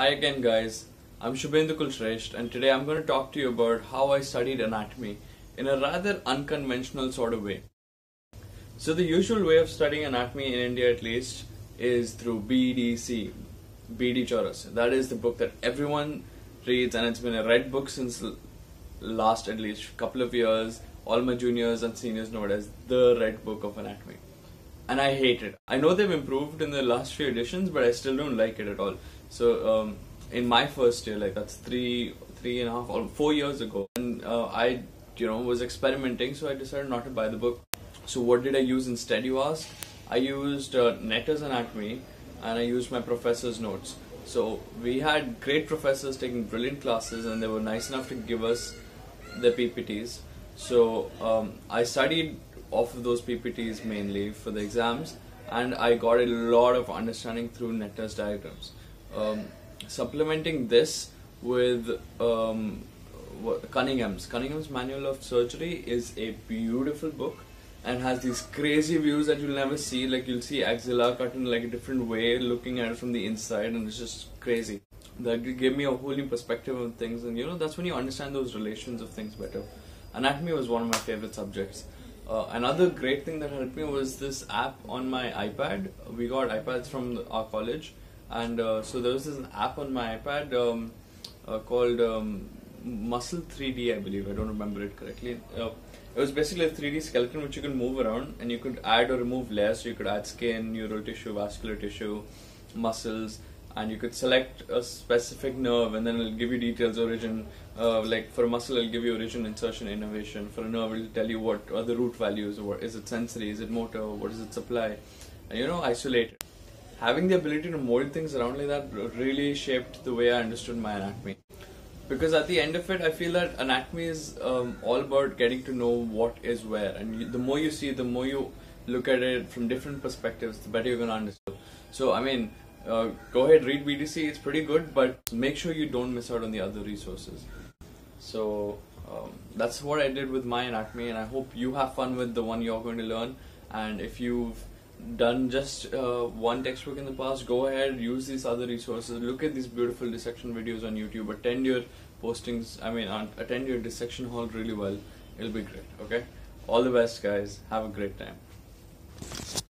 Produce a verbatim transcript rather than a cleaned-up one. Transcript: Hi again guys, I'm Shubhendu Kulshreshtha and today I'm going to talk to you about how I studied anatomy in a rather unconventional sort of way. So the usual way of studying anatomy in India at least is through B D C, B D Chaurasia. That is the book that everyone reads and it's been a read book since last at least couple of years. All my juniors and seniors know it as the red book of anatomy. And I hate it. I know they've improved in the last few editions, but I still don't like it at all. So um, in my first year, like that's three, three and a half, or four years ago, and uh, I, you know, was experimenting. So I decided not to buy the book. So what did I use instead, you ask? I used uh, Netter's Anatomy, and I used my professor's notes. So we had great professors taking brilliant classes, and they were nice enough to give us the P P Ts. So um, I studied off of those P P Ts mainly for the exams, and I got a lot of understanding through Netter's diagrams. Um, supplementing this with um, Cunningham's Cunningham's Manual of Surgery is a beautiful book and has these crazy views that you'll never see. Like you'll see axilla cut in like a different way, looking at it from the inside, and it's just crazy. That gave me a whole new perspective on things, and you know that's when you understand those relations of things better. Anatomy was one of my favorite subjects. Uh, another great thing that helped me was this app on my iPad. We got iPads from the, our college, and uh, so there was this app on my iPad um, uh, called um, Muscle three D, I believe. I don't remember it correctly. Uh, it was basically a three D skeleton which you can move around, and you could add or remove layers. So you could add skin, neural tissue, vascular tissue, muscles, and you could select a specific nerve, and then it'll give you details, origin, uh, like for a muscle it'll give you origin, insertion, innervation. For a nerve it'll tell you what are the root values, or is it sensory, is it motor, what does it supply, and you know, isolate it. Having the ability to mold things around like that really shaped the way I understood my anatomy. Because at the end of it, I feel that anatomy is um, all about getting to know what is where, and you, the more you see, the more you look at it from different perspectives, the better you're going to understand. So I mean, Uh, go ahead, read B D C, it's pretty good, but make sure you don't miss out on the other resources. So um, that's what I did with my anatomy, and I hope you have fun with the one you're going to learn. And if you've done just uh, one textbook in the past, go ahead, use these other resources, look at these beautiful dissection videos on YouTube, attend your postings, I mean attend your dissection hall really well, it'll be great, okay? All the best guys, have a great time.